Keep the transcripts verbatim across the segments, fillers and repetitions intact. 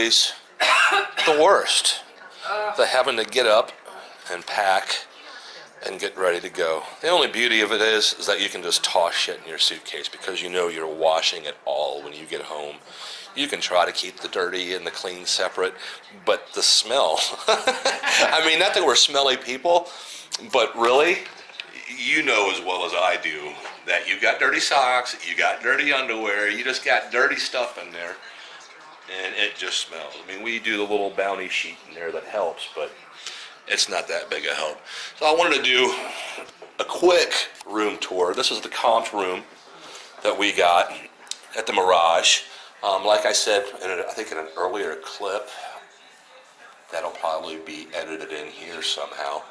always the worst, the having to get up and pack and get ready to go. The only beauty of it is, is that you can just toss shit in your suitcase because you know you're washing it all when you get home. You can try to keep the dirty and the clean separate, but the smell. I mean, not that we're smelly people, but really, you know as well as I do that you've got dirty socks, you got dirty underwear, you just got dirty stuff in there, and it just smells. I mean, we do the little bounty sheet in there that helps, but it's not that big a help. So I wanted to do a quick room tour. This is the comped room that we got at the Mirage. Um, like I said, in a, I think in an earlier clip, that'll probably be edited in here somehow.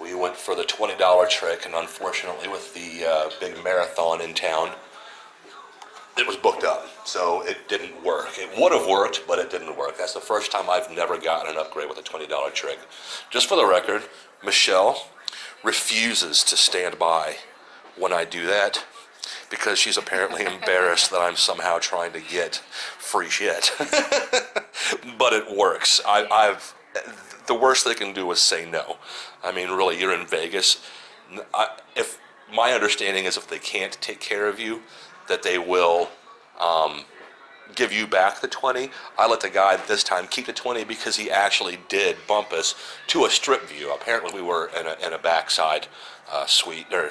We went for the twenty dollar trick, and unfortunately with the uh, big marathon in town, it was booked up, so it didn't work. It would have worked, but it didn't work. That's the first time I've never gotten an upgrade with a twenty dollar trick. Just for the record, Michelle refuses to stand by when I do that because she's apparently embarrassed that I'm somehow trying to get free shit. But it works. I, I've the worst they can do is say no. I mean, really, you're in Vegas. I, if my understanding is if they can't take care of you, that they will um, give you back the twenty. I let the guy this time keep the twenty because he actually did bump us to a strip view. Apparently we were in a, in a backside uh, suite or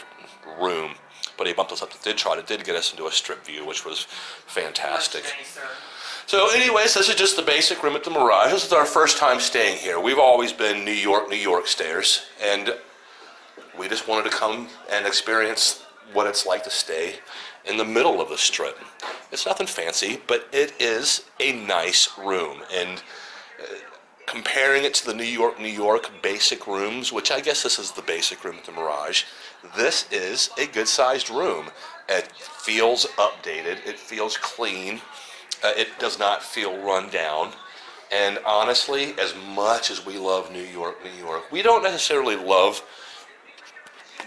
room, but he bumped us up to did try to did get us into a strip view, which was fantastic. So anyways, this is just the basic room at the Mirage. This is our first time staying here. We've always been New York, New York stayers, and we just wanted to come and experience what it's like to stay in the middle of the strip. It's nothing fancy, but it is a nice room. And uh, comparing it to the New York, New York basic rooms, which I guess this is the basic room at the Mirage, this is a good-sized room. It feels updated. It feels clean. Uh, it does not feel run down. And honestly, as much as we love New York, New York, we don't necessarily love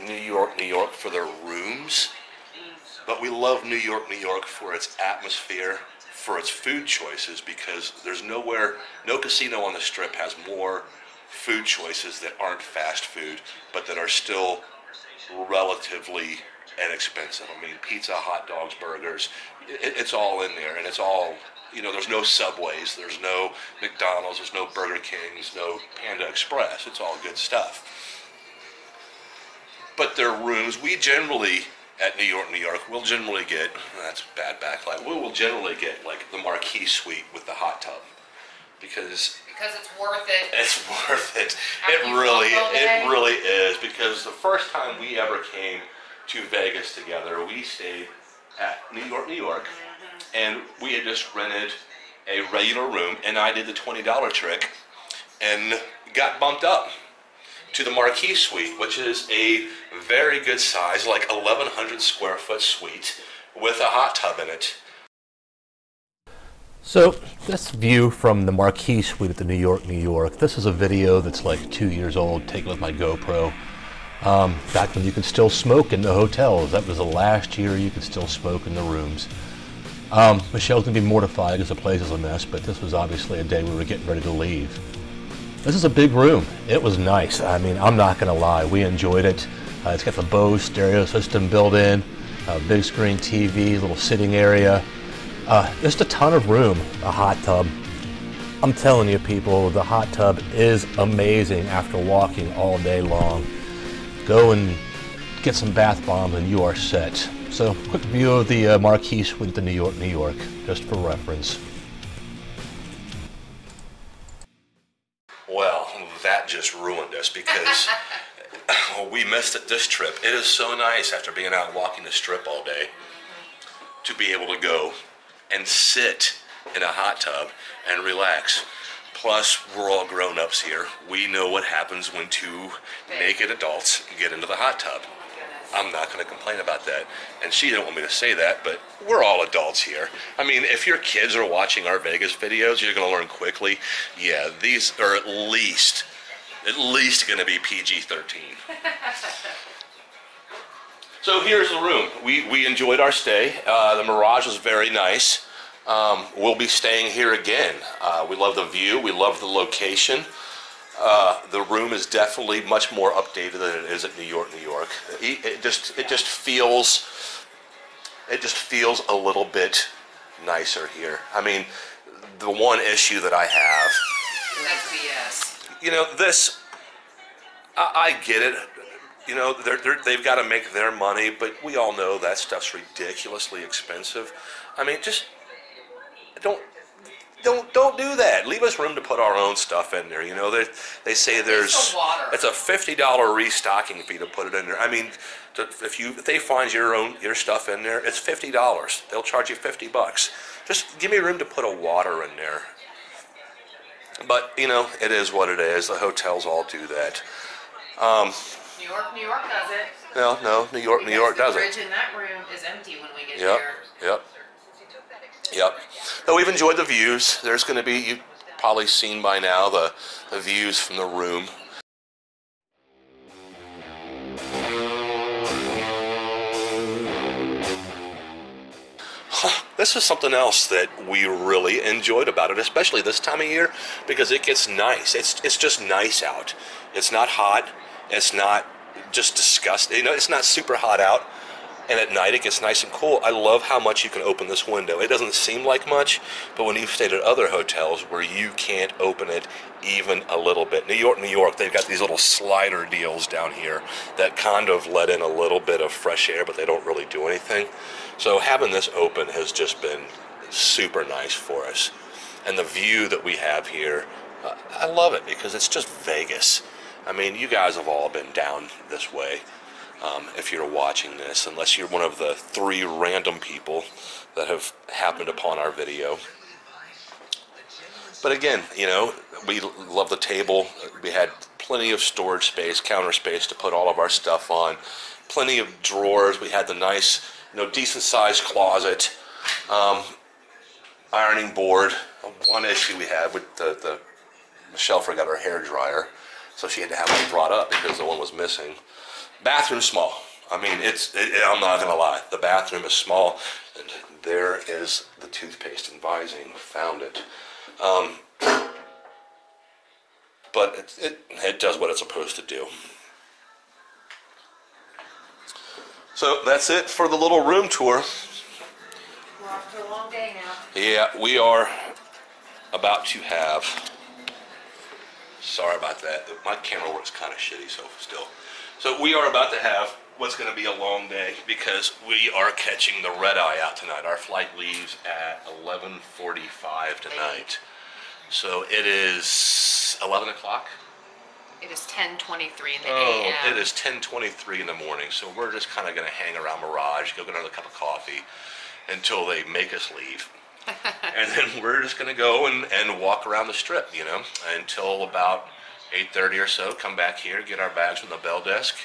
New York, New York for their rooms. But we love New York, New York for its atmosphere, for its food choices, because there's nowhere, no casino on the Strip has more food choices that aren't fast food, but that are still relatively inexpensive. I mean, pizza, hot dogs, burgers, it, it's all in there, and it's all, you know, there's no Subways, there's no McDonald's, there's no Burger Kings, no Panda Express, it's all good stuff. But their rooms, we generally, at New York, New York, we'll generally get, that's bad backlight, we will generally get like the marquee suite with the hot tub. Because Because it's worth it. It's worth it. It really, it really is. Because the first time we ever came to Vegas together, we stayed at New York, New York, mm-hmm. and we had just rented a regular room, and I did the twenty dollar trick and got bumped up to the marquee suite, which is a very good size, like eleven hundred square foot suite with a hot tub in it. So this view from the marquee suite at the New York, New York, this is a video that's like two years old, taken with my GoPro. Um, back when you could still smoke in the hotels. That was the last year you could still smoke in the rooms. Um, Michelle's gonna be mortified because the place is a mess, but this was obviously a day we were getting ready to leave. This is a big room. It was nice. I mean, I'm not going to lie. We enjoyed it. Uh, it's got the Bose stereo system built in, uh, big screen T V, little sitting area. Uh, just a ton of room. A hot tub. I'm telling you, people, the hot tub is amazing after walking all day long. Go and get some bath bombs and you are set. So, quick view of the uh, marquee suite to New York, New York, just for reference. Just ruined us because we missed it this trip. It is so nice after being out walking the strip all day to be able to go and sit in a hot tub and relax. Plus, we're all grown-ups here. We know what happens when two naked adults get into the hot tub. I'm not going to complain about that. And she didn't want me to say that, but we're all adults here. I mean, if your kids are watching our Vegas videos, you're going to learn quickly, yeah, these are at least at least going to be P G thirteen. So here's the room. We, we enjoyed our stay. Uh, the Mirage was very nice. Um, we'll be staying here again. Uh, we love the view. We love the location. Uh, the room is definitely much more updated than it is at New York, New York. It, it just, it just feels, it just feels a little bit nicer here. I mean, the one issue that I have, you know, this, I, I get it. You know, they're, they're, they've got to make their money, but we all know that stuff's ridiculously expensive. I mean, just don't, don't, don't do that. Leave us room to put our own stuff in there. You know, they, they say there's, it's a fifty dollar restocking fee to put it in there. I mean, to, if you, if they find your own, your stuff in there, it's fifty dollars. They'll charge you fifty bucks. Just give me room to put a water in there. But, you know, it is what it is. The hotels all do that. Um... New York, New York does it. No, no, New York, New York does it. Because the fridge in that room is empty when we get yep, there. Yep, yep, yep. So we've enjoyed the views. There's going to be, you've probably seen by now, the, the views from the room. This is something else that we really enjoyed about it, especially this time of year, because it gets nice. It's, it's just nice out. It's not hot. It's not just disgusting. You know, it's not super hot out, and at night it gets nice and cool. I love how much you can open this window. It doesn't seem like much, but when you've stayed at other hotels where you can't open it even a little bit. New York, New York, they've got these little slider deals down here that kind of let in a little bit of fresh air, but they don't really do anything. So having this open has just been super nice for us. And the view that we have here, I love it because it's just Vegas. I mean, you guys have all been down this way, um, if you're watching this, unless you're one of the three random people that have happened upon our video. But again, you know, we love the table. We had plenty of storage space, counter space to put all of our stuff on, plenty of drawers. We had the nice, you know, decent-sized closet, um, ironing board. One issue we had with the, the Michelle forgot her hair dryer. So she had to have one brought up because the one was missing. Bathroom's small. I mean, it's, it, I'm not going to lie. The bathroom is small. And there is the toothpaste and Visine. Found it. Um, but it, it, it does what it's supposed to do. So that's it for the little room tour. We're off to a long day now. Yeah, we are about to have... Sorry about that. My camera works kind of shitty, so still. So we are about to have what's going to be a long day because we are catching the red eye out tonight. Our flight leaves at eleven forty-five tonight. So it is eleven o'clock? It is ten twenty-three in the oh, a m. It is ten twenty-three in the morning, so we're just kind of going to hang around Mirage, go get another cup of coffee until they make us leave. And then we're just going to go and, and walk around the strip, you know, until about eight thirty or so, come back here, get our bags from the bell desk,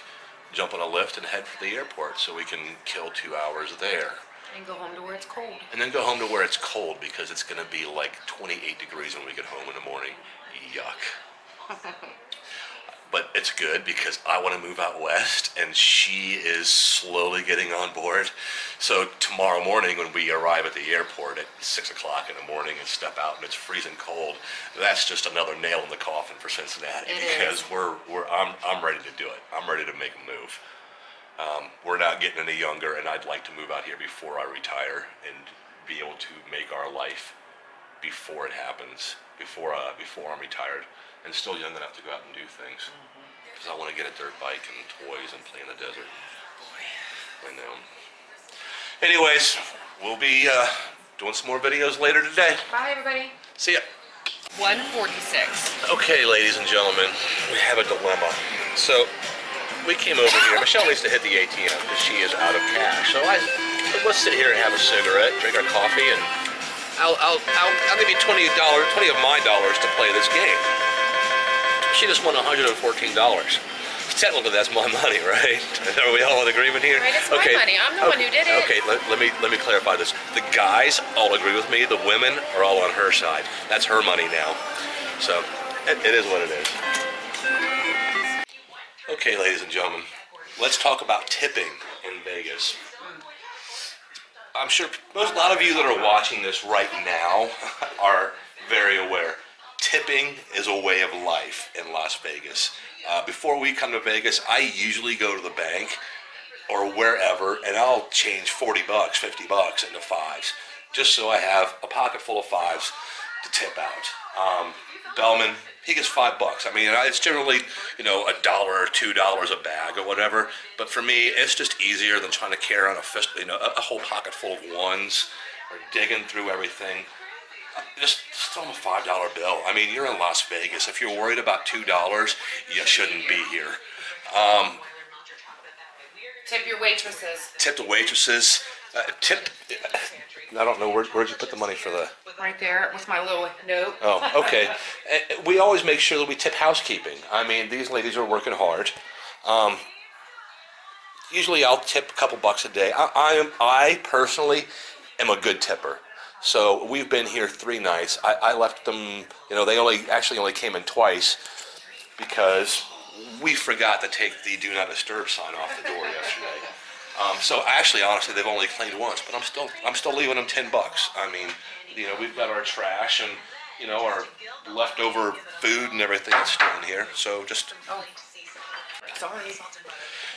jump on a lift, and head for the airport so we can kill two hours there. And go home to where it's cold. And then go home to where it's cold because it's going to be like twenty-eight degrees when we get home in the morning. Yuck. But it's good because I want to move out west, and she is slowly getting on board. So tomorrow morning when we arrive at the airport at six o'clock in the morning and step out and it's freezing cold, that's just another nail in the coffin for Cincinnati it because is. we're, we're I'm, I'm ready to do it. I'm ready to make a move. Um, we're not getting any younger, and I'd like to move out here before I retire and be able to make our life before it happens, before, uh, before I'm retired. And still young enough to go out and do things. Because I want to get a dirt bike and toys and play in the desert. I know. Anyways, we'll be uh, doing some more videos later today. Bye, everybody. See ya. one forty-six. Okay, ladies and gentlemen, we have a dilemma. So, we came over here. Michelle needs to hit the A T M because she is out of cash. So, I, let's sit here and have a cigarette, drink our coffee, and I'll, I'll, I'll, I'll give you twenty dollars, twenty of my dollars to play this game. She just won one hundred fourteen dollars. Technically, that's my money, right? Are we all in agreement here? Right, it's okay. My money. I'm the okay. one who did it. Okay, let, let me let me clarify this. The guys all agree with me. The women are all on her side. That's her money now. So, it, it is what it is. Okay, ladies and gentlemen, let's talk about tipping in Vegas. I'm sure most, a lot of you that are watching this right now are very aware. Tipping is a way of life in Las Vegas. Uh, before we come to Vegas, I usually go to the bank or wherever, and I'll change forty bucks, fifty bucks into fives, just so I have a pocket full of fives to tip out. Um, Bellman, he gets five bucks. I mean, it's generally, you know, a dollar or two dollars a bag or whatever. But for me, it's just easier than trying to carry on a fist, you know, a whole pocket full of ones or digging through everything. Just throw them a five dollar bill. I mean, you're in Las Vegas. If you're worried about two dollars, you shouldn't be here. Um, tip your waitresses. Tip the waitresses. Uh, tip. I don't know where where'd you put the money for the. Right there with my little note. Oh, okay. We always make sure that we tip housekeeping. I mean, these ladies are working hard. Um, usually, I'll tip a couple bucks a day. I, I am. I personally am a good tipper. So we've been here three nights. I, I left them. You know, they only actually only came in twice because we forgot to take the "Do Not Disturb" sign off the door yesterday. Um, so actually, honestly, they've only cleaned once, but I'm still I'm still leaving them ten bucks. I mean, you know, we've got our trash and you know our leftover food and everything that's still in here. So just oh, sorry.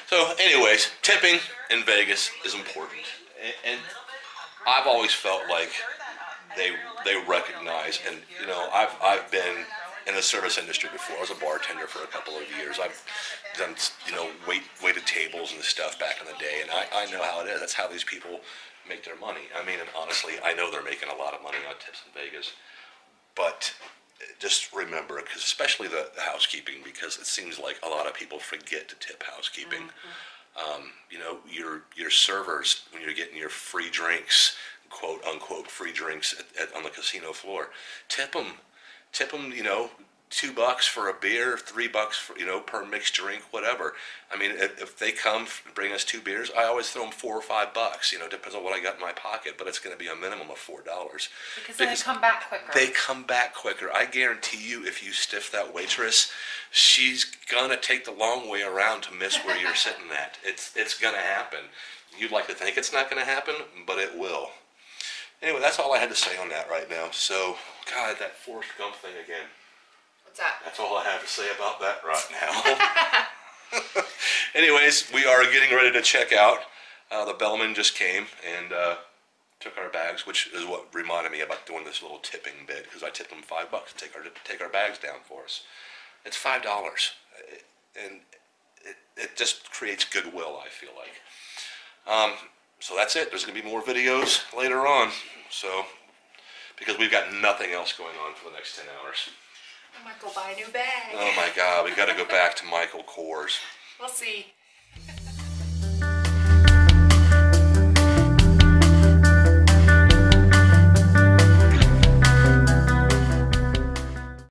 So, anyways, tipping in Vegas is important, and, and I've always felt like they they recognize, and you know, I've I've been in the service industry before. I was a bartender for a couple of years. I've done, you know, wait, waited tables and stuff back in the day, and I, I know how it is. That's how these people make their money. I mean, and honestly, I know they're making a lot of money on tips in Vegas, but just remember, because especially the, the housekeeping, because it seems like a lot of people forget to tip housekeeping. Mm-hmm. um, you know, your your servers, when you're getting your free drinks, quote unquote free drinks at, at, on the casino floor, tip them. Tip them, you know, two bucks for a beer, three bucks for, you know, per mixed drink, whatever. I mean, if, if they come and bring us two beers, I always throw them four or five bucks. You know, depends on what I got in my pocket, but it's going to be a minimum of four dollars. Because, because they come back quicker. They come back quicker. I guarantee you, if you stiff that waitress, she's gonna take the long way around to miss where you're sitting at. It's it's gonna happen. You'd like to think it's not gonna happen, but it will. Anyway, that's all I had to say on that right now. So, God, that Forrest Gump thing again. What's that? That's all I have to say about that right now. Anyways, we are getting ready to check out. Uh, the bellman just came and uh, took our bags, which is what reminded me about doing this little tipping bit, because I tipped them five bucks to take our, to take our bags down for us. It's five dollars, and it, it just creates goodwill, I feel like. Um... So that's it. There's going to be more videos later on, so because we've got nothing else going on for the next ten hours. I might go buy a new bag. Oh my God, we've got to go back to Michael Kors. We'll see.